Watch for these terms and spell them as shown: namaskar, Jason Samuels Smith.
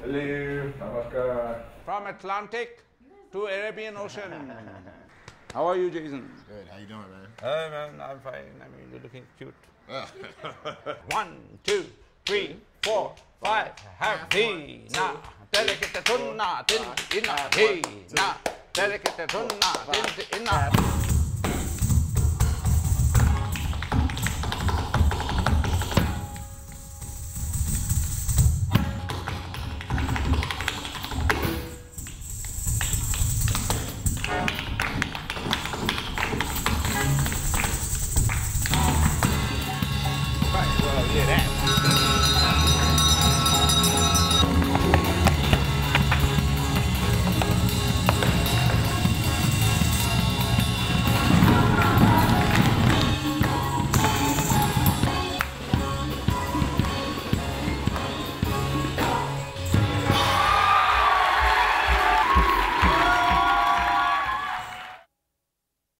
Hello, namaskar. From Atlantic to Arabian Ocean. How are you, Jason? Good. How you doing, man? Hey, man. I'm fine. I mean, you're looking cute. 1, 2, 3, 4, 5. Happina, delicate tunna, tin inna. Happina, delicate tunna, tin inna.